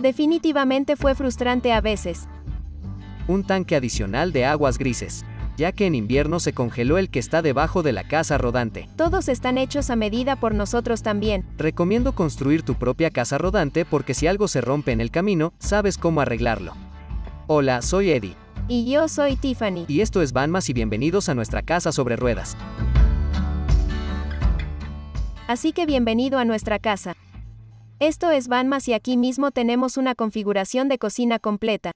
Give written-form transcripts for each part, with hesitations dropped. Definitivamente fue frustrante a veces. Un tanque adicional de aguas grises, ya que en invierno se congeló el que está debajo de la casa rodante. Todos están hechos a medida por nosotros también. Recomiendo construir tu propia casa rodante porque si algo se rompe en el camino, sabes cómo arreglarlo. Hola, soy Eddie. Y yo soy Tiffany. Y esto es Vanmas y bienvenidos a nuestra casa sobre ruedas. Así que bienvenido a nuestra casa. Esto es Vanmas y aquí mismo tenemos una configuración de cocina completa.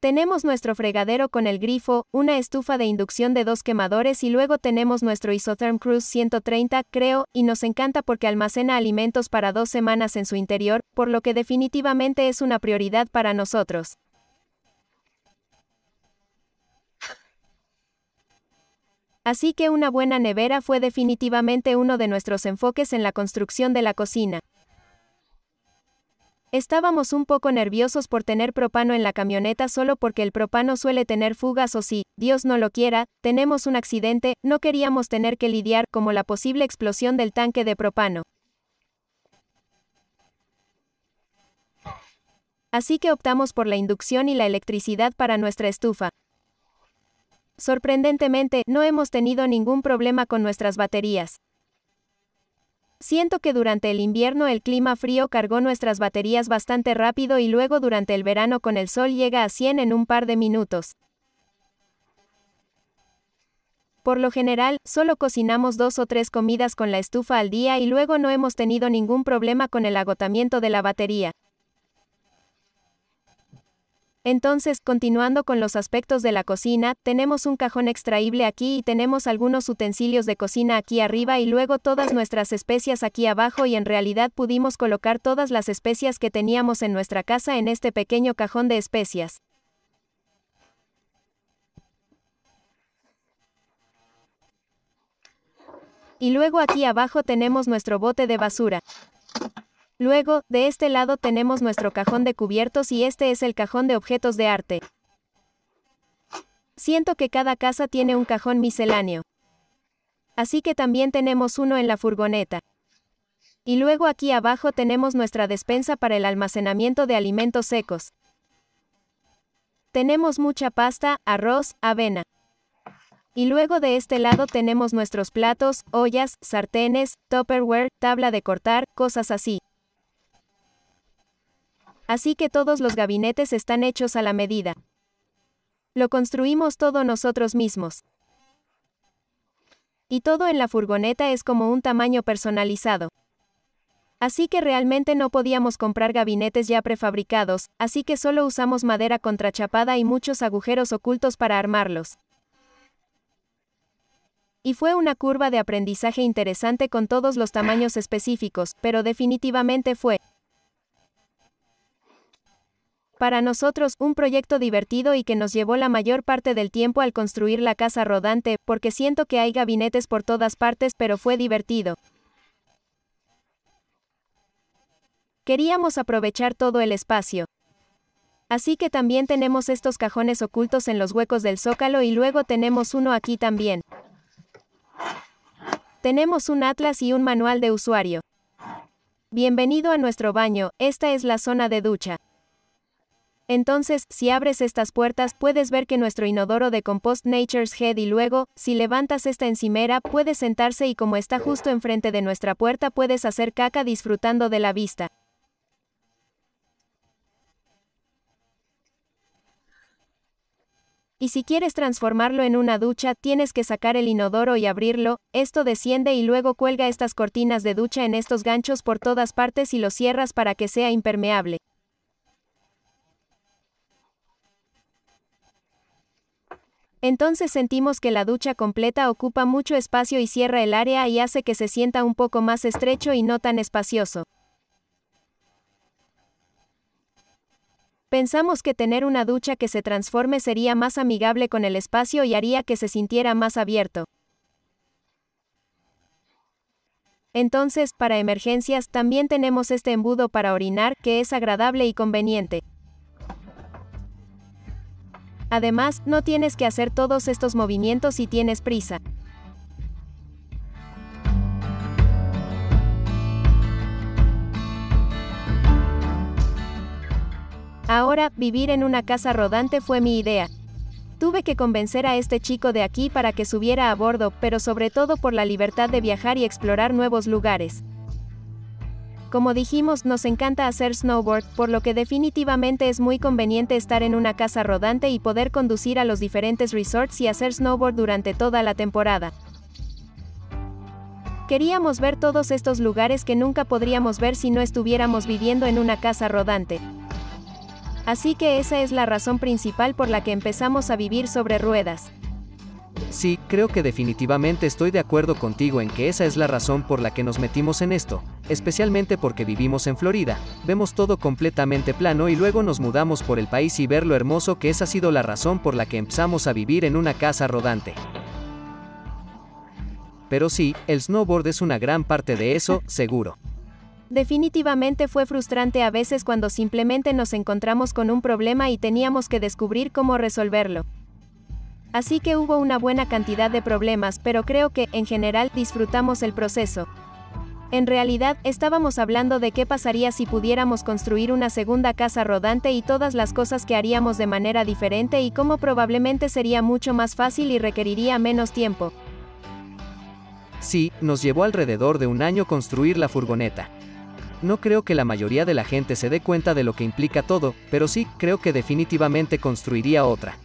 Tenemos nuestro fregadero con el grifo, una estufa de inducción de 2 quemadores y luego tenemos nuestro Isotherm Cruise 130, creo, y nos encanta porque almacena alimentos para 2 semanas en su interior, por lo que definitivamente es una prioridad para nosotros. Así que una buena nevera fue definitivamente uno de nuestros enfoques en la construcción de la cocina. Estábamos un poco nerviosos por tener propano en la camioneta solo porque el propano suele tener fugas o si, Dios no lo quiera, tenemos un accidente, no queríamos tener que lidiar como la posible explosión del tanque de propano. Así que optamos por la inducción y la electricidad para nuestra estufa. Sorprendentemente, no hemos tenido ningún problema con nuestras baterías. Siento que durante el invierno el clima frío cargó nuestras baterías bastante rápido y luego durante el verano con el sol llega a 100 en un par de minutos. Por lo general, solo cocinamos 2 o 3 comidas con la estufa al día y luego no hemos tenido ningún problema con el agotamiento de la batería. Entonces, continuando con los aspectos de la cocina, tenemos un cajón extraíble aquí y tenemos algunos utensilios de cocina aquí arriba y luego todas nuestras especias aquí abajo y en realidad pudimos colocar todas las especias que teníamos en nuestra casa en este pequeño cajón de especias. Y luego aquí abajo tenemos nuestro bote de basura. Luego, de este lado tenemos nuestro cajón de cubiertos y este es el cajón de objetos de arte. Siento que cada casa tiene un cajón misceláneo. Así que también tenemos uno en la furgoneta. Y luego aquí abajo tenemos nuestra despensa para el almacenamiento de alimentos secos. Tenemos mucha pasta, arroz, avena. Y luego de este lado tenemos nuestros platos, ollas, sartenes, tupperware, tabla de cortar, cosas así. Así que todos los gabinetes están hechos a la medida. Lo construimos todo nosotros mismos. Y todo en la furgoneta es como un tamaño personalizado. Así que realmente no podíamos comprar gabinetes ya prefabricados, así que solo usamos madera contrachapada y muchos agujeros ocultos para armarlos. Y fue una curva de aprendizaje interesante con todos los tamaños específicos, pero definitivamente fue, para nosotros, un proyecto divertido y que nos llevó la mayor parte del tiempo al construir la casa rodante, porque siento que hay gabinetes por todas partes, pero fue divertido. Queríamos aprovechar todo el espacio. Así que también tenemos estos cajones ocultos en los huecos del zócalo y luego tenemos uno aquí también. Tenemos un atlas y un manual de usuario. Bienvenido a nuestro baño, esta es la zona de ducha. Entonces, si abres estas puertas, puedes ver que nuestro inodoro de compost Nature's Head y luego, si levantas esta encimera, puedes sentarse y como está justo enfrente de nuestra puerta puedes hacer caca disfrutando de la vista. Y si quieres transformarlo en una ducha, tienes que sacar el inodoro y abrirlo, esto desciende y luego cuelga estas cortinas de ducha en estos ganchos por todas partes y lo cierras para que sea impermeable. Entonces sentimos que la ducha completa ocupa mucho espacio y cierra el área y hace que se sienta un poco más estrecho y no tan espacioso. Pensamos que tener una ducha que se transforme sería más amigable con el espacio y haría que se sintiera más abierto. Entonces, para emergencias, también tenemos este embudo para orinar, que es agradable y conveniente. Además, no tienes que hacer todos estos movimientos si tienes prisa. Ahora, vivir en una casa rodante fue mi idea. Tuve que convencer a este chico de aquí para que subiera a bordo, pero sobre todo por la libertad de viajar y explorar nuevos lugares. Como dijimos, nos encanta hacer snowboard, por lo que definitivamente es muy conveniente estar en una casa rodante y poder conducir a los diferentes resorts y hacer snowboard durante toda la temporada. Queríamos ver todos estos lugares que nunca podríamos ver si no estuviéramos viviendo en una casa rodante. Así que esa es la razón principal por la que empezamos a vivir sobre ruedas. Sí, creo que definitivamente estoy de acuerdo contigo en que esa es la razón por la que nos metimos en esto, especialmente porque vivimos en Florida, vemos todo completamente plano y luego nos mudamos por el país y ver lo hermoso que esa ha sido la razón por la que empezamos a vivir en una casa rodante. Pero sí, el snowboard es una gran parte de eso, seguro. Definitivamente fue frustrante a veces cuando simplemente nos encontramos con un problema y teníamos que descubrir cómo resolverlo. Así que hubo una buena cantidad de problemas, pero creo que, en general, disfrutamos el proceso. En realidad, estábamos hablando de qué pasaría si pudiéramos construir una segunda casa rodante y todas las cosas que haríamos de manera diferente y cómo probablemente sería mucho más fácil y requeriría menos tiempo. Sí, nos llevó alrededor de un año construir la furgoneta. No creo que la mayoría de la gente se dé cuenta de lo que implica todo, pero sí, creo que definitivamente construiría otra.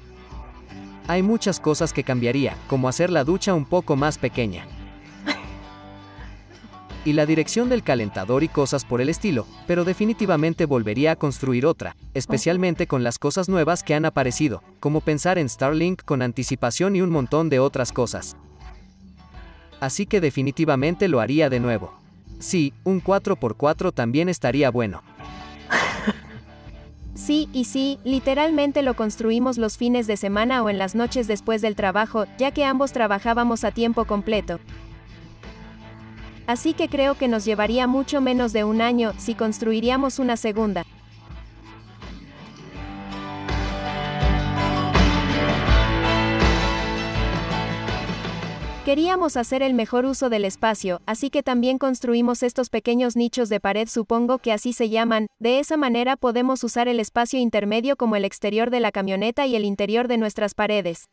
Hay muchas cosas que cambiaría, como hacer la ducha un poco más pequeña. Y la dirección del calentador y cosas por el estilo, pero definitivamente volvería a construir otra, especialmente con las cosas nuevas que han aparecido, como pensar en Starlink con anticipación y un montón de otras cosas. Así que definitivamente lo haría de nuevo. Sí, un 4x4 también estaría bueno. Sí, y sí, literalmente lo construimos los fines de semana o en las noches después del trabajo, ya que ambos trabajábamos a tiempo completo. Así que creo que nos llevaría mucho menos de un año, si construiríamos una segunda. Queríamos hacer el mejor uso del espacio, así que también construimos estos pequeños nichos de pared, supongo que así se llaman, de esa manera podemos usar el espacio intermedio como el exterior de la camioneta y el interior de nuestras paredes.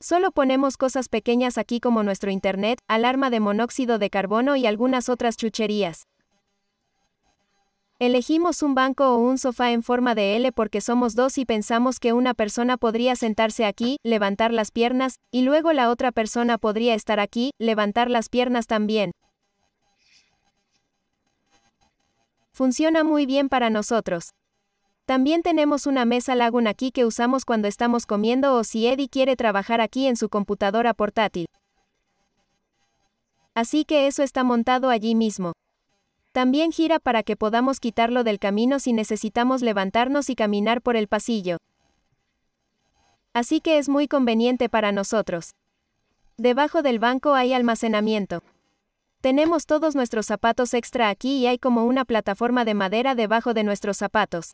Solo ponemos cosas pequeñas aquí como nuestro internet, alarma de monóxido de carbono y algunas otras chucherías. Elegimos un banco o un sofá en forma de L porque somos dos y pensamos que una persona podría sentarse aquí, levantar las piernas, y luego la otra persona podría estar aquí, levantar las piernas también. Funciona muy bien para nosotros. También tenemos una mesa Lagoon aquí que usamos cuando estamos comiendo o si Eddie quiere trabajar aquí en su computadora portátil. Así que eso está montado allí mismo. También gira para que podamos quitarlo del camino si necesitamos levantarnos y caminar por el pasillo. Así que es muy conveniente para nosotros. Debajo del banco hay almacenamiento. Tenemos todos nuestros zapatos extra aquí y hay como una plataforma de madera debajo de nuestros zapatos.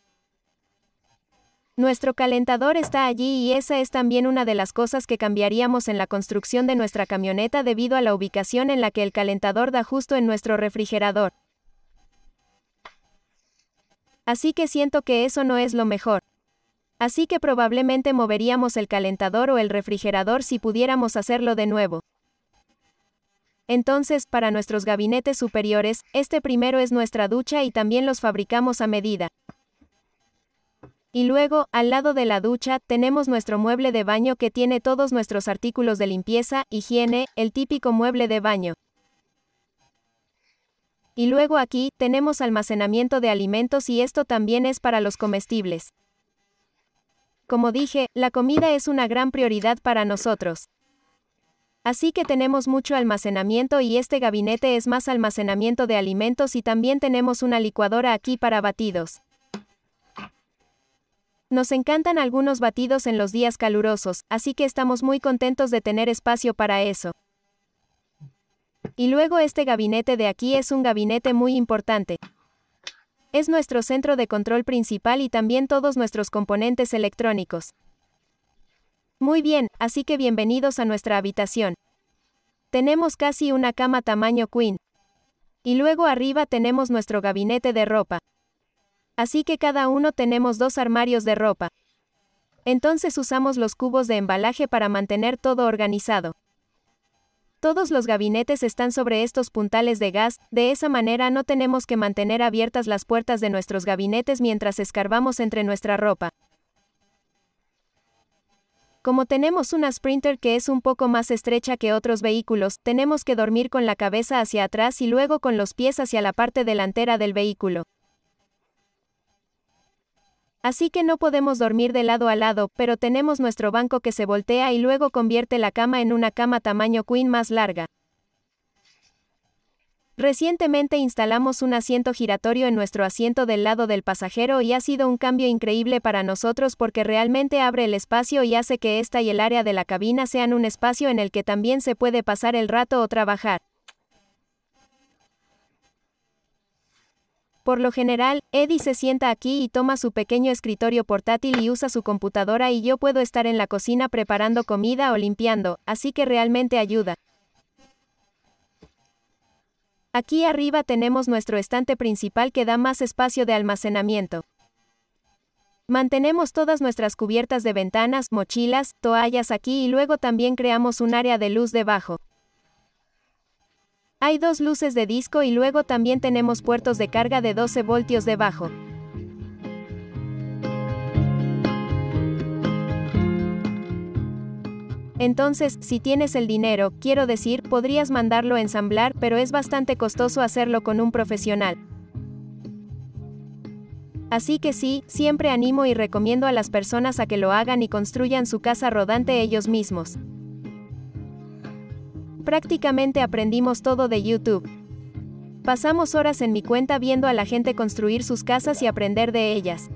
Nuestro calentador está allí y esa es también una de las cosas que cambiaríamos en la construcción de nuestra camioneta debido a la ubicación en la que el calentador da justo en nuestro refrigerador. Así que siento que eso no es lo mejor. Así que probablemente moveríamos el calentador o el refrigerador si pudiéramos hacerlo de nuevo. Entonces, para nuestros gabinetes superiores, este primero es nuestra ducha y también los fabricamos a medida. Y luego, al lado de la ducha, tenemos nuestro mueble de baño que tiene todos nuestros artículos de limpieza, higiene, el típico mueble de baño. Y luego aquí, tenemos almacenamiento de alimentos y esto también es para los comestibles. Como dije, la comida es una gran prioridad para nosotros. Así que tenemos mucho almacenamiento y este gabinete es más almacenamiento de alimentos y también tenemos una licuadora aquí para batidos. Nos encantan algunos batidos en los días calurosos, así que estamos muy contentos de tener espacio para eso. Y luego este gabinete de aquí es un gabinete muy importante. Es nuestro centro de control principal y también todos nuestros componentes electrónicos. Muy bien, así que bienvenidos a nuestra habitación. Tenemos casi una cama tamaño queen. Y luego arriba tenemos nuestro gabinete de ropa. Así que cada uno tenemos dos armarios de ropa. Entonces usamos los cubos de embalaje para mantener todo organizado. Todos los gabinetes están sobre estos puntales de gas, de esa manera no tenemos que mantener abiertas las puertas de nuestros gabinetes mientras escarbamos entre nuestra ropa. Como tenemos una Sprinter que es un poco más estrecha que otros vehículos, tenemos que dormir con la cabeza hacia atrás y luego con los pies hacia la parte delantera del vehículo. Así que no podemos dormir de lado a lado, pero tenemos nuestro banco que se voltea y luego convierte la cama en una cama tamaño queen más larga. Recientemente instalamos un asiento giratorio en nuestro asiento del lado del pasajero y ha sido un cambio increíble para nosotros porque realmente abre el espacio y hace que esta y el área de la cabina sean un espacio en el que también se puede pasar el rato o trabajar. Por lo general, Eddie se sienta aquí y toma su pequeño escritorio portátil y usa su computadora y yo puedo estar en la cocina preparando comida o limpiando, así que realmente ayuda. Aquí arriba tenemos nuestro estante principal que da más espacio de almacenamiento. Mantenemos todas nuestras cubiertas de ventanas, mochilas, toallas aquí y luego también creamos un área de luz debajo. Hay dos luces de disco y luego también tenemos puertos de carga de 12 voltios debajo. Entonces, si tienes el dinero, quiero decir, podrías mandarlo a ensamblar, pero es bastante costoso hacerlo con un profesional. Así que sí, siempre animo y recomiendo a las personas a que lo hagan y construyan su casa rodante ellos mismos. Prácticamente aprendimos todo de YouTube. Pasamos horas en mi cuenta viendo a la gente construir sus casas y aprender de ellas.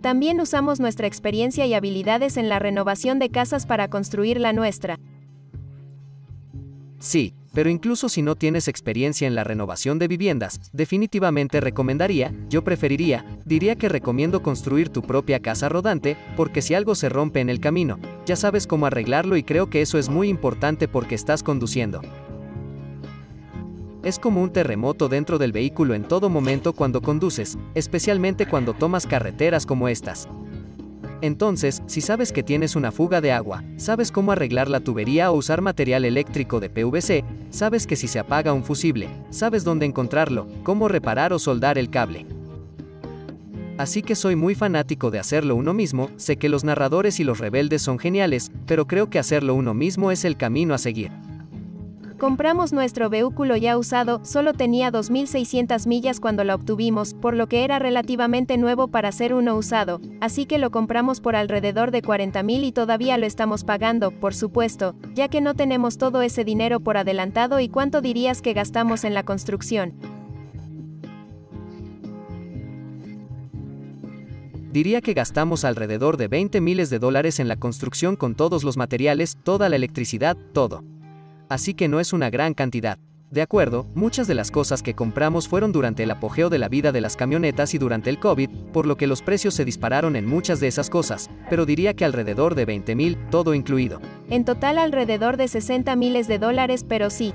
También usamos nuestra experiencia y habilidades en la renovación de casas para construir la nuestra. Sí, pero incluso si no tienes experiencia en la renovación de viviendas, definitivamente recomendaría, yo preferiría, diría que recomiendo construir tu propia casa rodante, porque si algo se rompe en el camino, ya sabes cómo arreglarlo y creo que eso es muy importante porque estás conduciendo. Es como un terremoto dentro del vehículo en todo momento cuando conduces, especialmente cuando tomas carreteras como estas. Entonces, si sabes que tienes una fuga de agua, sabes cómo arreglar la tubería o usar material eléctrico de PVC, sabes que si se apaga un fusible, sabes dónde encontrarlo, cómo reparar o soldar el cable. Así que soy muy fanático de hacerlo uno mismo, sé que los narradores y los rebeldes son geniales, pero creo que hacerlo uno mismo es el camino a seguir. Compramos nuestro vehículo ya usado, solo tenía 2.600 millas cuando lo obtuvimos, por lo que era relativamente nuevo para ser uno usado, así que lo compramos por alrededor de 40.000 y todavía lo estamos pagando, por supuesto, ya que no tenemos todo ese dinero por adelantado y cuánto dirías que gastamos en la construcción. Diría que gastamos alrededor de 20 miles de dólares en la construcción con todos los materiales, toda la electricidad, todo. Así que no es una gran cantidad. De acuerdo, muchas de las cosas que compramos fueron durante el apogeo de la vida de las camionetas y durante el COVID, por lo que los precios se dispararon en muchas de esas cosas, pero diría que alrededor de 20 mil, todo incluido. En total alrededor de 60 miles de dólares, pero sí.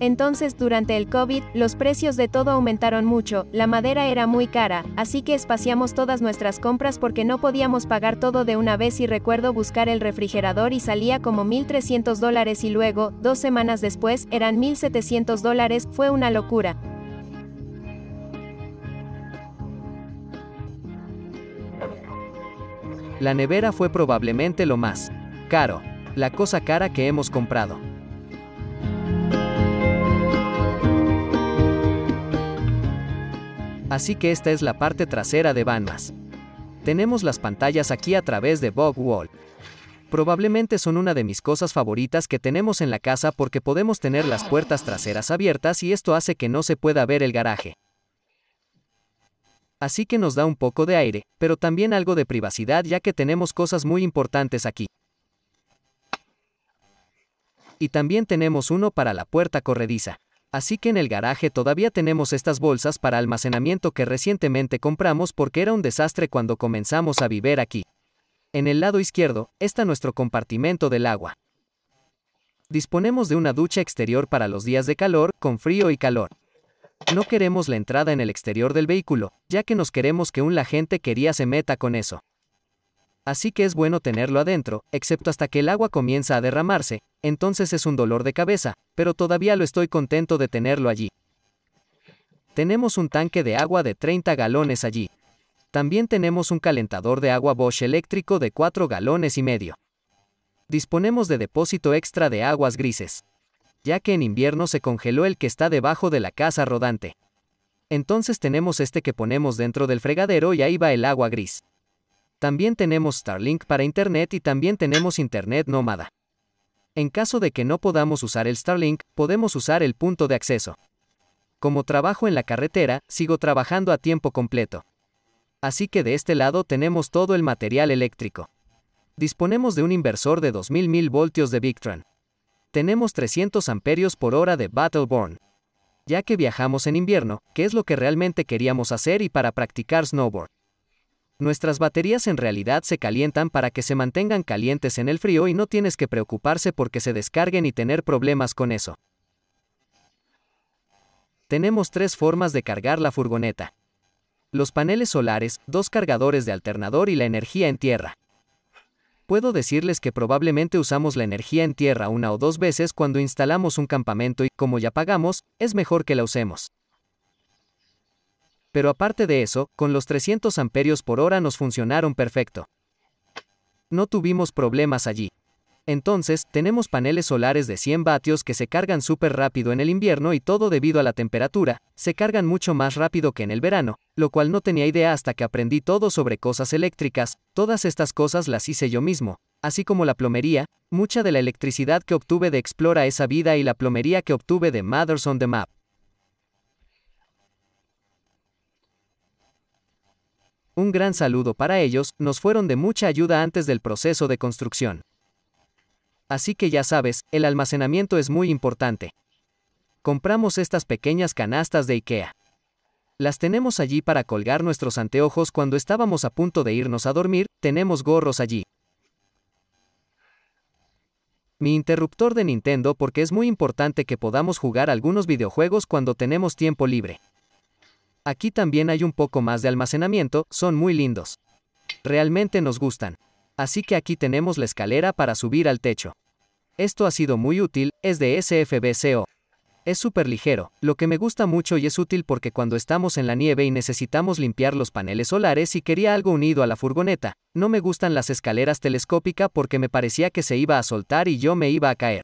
Entonces, durante el COVID, los precios de todo aumentaron mucho, la madera era muy cara, así que espaciamos todas nuestras compras porque no podíamos pagar todo de una vez y recuerdo buscar el refrigerador y salía como $1,300 y luego, 2 semanas después, eran $1,700, fue una locura. La nevera fue probablemente lo más caro, la cosa cara que hemos comprado. Así que esta es la parte trasera de Vanmas. Tenemos las pantallas aquí a través de Bog Wall. Probablemente son una de mis cosas favoritas que tenemos en la casa porque podemos tener las puertas traseras abiertas y esto hace que no se pueda ver el garaje. Así que nos da un poco de aire, pero también algo de privacidad ya que tenemos cosas muy importantes aquí. Y también tenemos uno para la puerta corrediza. Así que en el garaje todavía tenemos estas bolsas para almacenamiento que recientemente compramos porque era un desastre cuando comenzamos a vivir aquí. En el lado izquierdo, está nuestro compartimento del agua. Disponemos de una ducha exterior para los días de calor, con frío y calor. No queremos la entrada en el exterior del vehículo, ya que nos queremos que la gente quería se meta con eso. Así que es bueno tenerlo adentro, excepto hasta que el agua comienza a derramarse, entonces es un dolor de cabeza, pero todavía lo estoy contento de tenerlo allí. Tenemos un tanque de agua de 30 galones allí. También tenemos un calentador de agua Bosch eléctrico de 4 galones y medio. Disponemos de depósito extra de aguas grises, ya que en invierno se congeló el que está debajo de la casa rodante. Entonces tenemos este que ponemos dentro del fregadero y ahí va el agua gris. También tenemos Starlink para internet y también tenemos internet nómada. En caso de que no podamos usar el Starlink, podemos usar el punto de acceso. Como trabajo en la carretera, sigo trabajando a tiempo completo. Así que de este lado tenemos todo el material eléctrico. Disponemos de un inversor de 2000 voltios de Victron. Tenemos 300 amperios por hora de Battle Born. Ya que viajamos en invierno, que es lo que realmente queríamos hacer y para practicar snowboard. Nuestras baterías en realidad se calientan para que se mantengan calientes en el frío y no tienes que preocuparse porque se descarguen y tener problemas con eso. Tenemos tres formas de cargar la furgoneta. Los paneles solares, dos cargadores de alternador y la energía en tierra. Puedo decirles que probablemente usamos la energía en tierra una o dos veces cuando instalamos un campamento y, como ya pagamos, es mejor que la usemos. Pero aparte de eso, con los 300 amperios por hora nos funcionaron perfecto. No tuvimos problemas allí. Entonces, tenemos paneles solares de 100 vatios que se cargan súper rápido en el invierno y todo debido a la temperatura, se cargan mucho más rápido que en el verano, lo cual no tenía idea hasta que aprendí todo sobre cosas eléctricas, todas estas cosas las hice yo mismo, así como la plomería, mucha de la electricidad que obtuve de Explora esa vida y la plomería que obtuve de Mothers on the Map. Un gran saludo para ellos, nos fueron de mucha ayuda antes del proceso de construcción. Así que ya sabes, el almacenamiento es muy importante. Compramos estas pequeñas canastas de IKEA. Las tenemos allí para colgar nuestros anteojos cuando estábamos a punto de irnos a dormir, tenemos gorros allí. Mi interruptor de Nintendo porque es muy importante que podamos jugar algunos videojuegos cuando tenemos tiempo libre. Aquí también hay un poco más de almacenamiento, son muy lindos. Realmente nos gustan. Así que aquí tenemos la escalera para subir al techo. Esto ha sido muy útil, es de SFBCO. Es súper ligero, lo que me gusta mucho y es útil porque cuando estamos en la nieve y necesitamos limpiar los paneles solares y quería algo unido a la furgoneta, no me gustan las escaleras telescópicas porque me parecía que se iba a soltar y yo me iba a caer.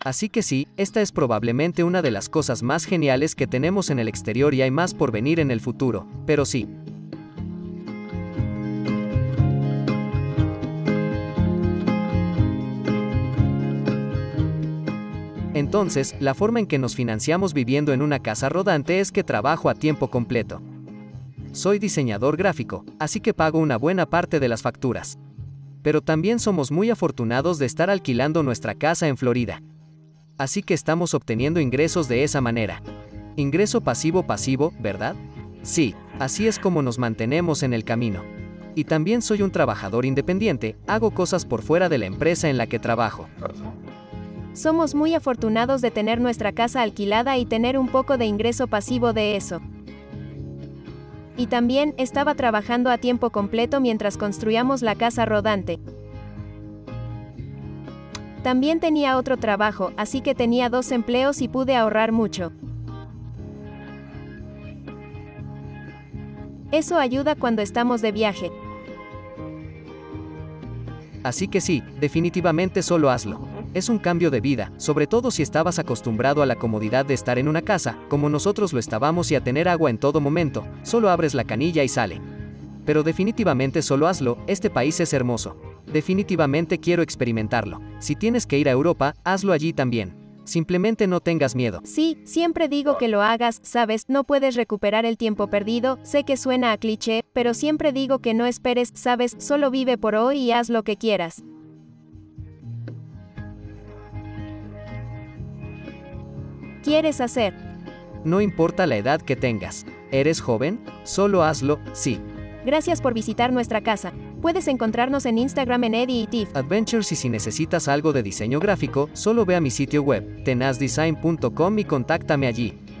Así que sí, esta es probablemente una de las cosas más geniales que tenemos en el exterior y hay más por venir en el futuro, pero sí. Entonces, la forma en que nos financiamos viviendo en una casa rodante es que trabajo a tiempo completo. Soy diseñador gráfico, así que pago una buena parte de las facturas. Pero también somos muy afortunados de estar alquilando nuestra casa en Florida. Así que estamos obteniendo ingresos de esa manera. Ingreso pasivo-pasivo, ¿verdad? Sí, así es como nos mantenemos en el camino. Y también soy un trabajador independiente, hago cosas por fuera de la empresa en la que trabajo. Somos muy afortunados de tener nuestra casa alquilada y tener un poco de ingreso pasivo de eso. Y también estaba trabajando a tiempo completo mientras construíamos la casa rodante. También tenía otro trabajo, así que tenía dos empleos y pude ahorrar mucho. Eso ayuda cuando estamos de viaje. Así que sí, definitivamente solo hazlo. Es un cambio de vida, sobre todo si estabas acostumbrado a la comodidad de estar en una casa, como nosotros lo estábamos y a tener agua en todo momento, solo abres la canilla y sale. Pero definitivamente solo hazlo, este país es hermoso. Definitivamente quiero experimentarlo. Si tienes que ir a Europa, hazlo allí también. Simplemente no tengas miedo. Sí, siempre digo que lo hagas, sabes, no puedes recuperar el tiempo perdido, sé que suena a cliché, pero siempre digo que no esperes, sabes, solo vive por hoy y haz lo que quieras. ¿Quieres hacer? No importa la edad que tengas. ¿Eres joven? Solo hazlo, sí. Gracias por visitar nuestra casa. Puedes encontrarnos en Instagram en Eddie y Tiff Adventures, y si necesitas algo de diseño gráfico, solo ve a mi sitio web, tenazdesign.com, y contáctame allí.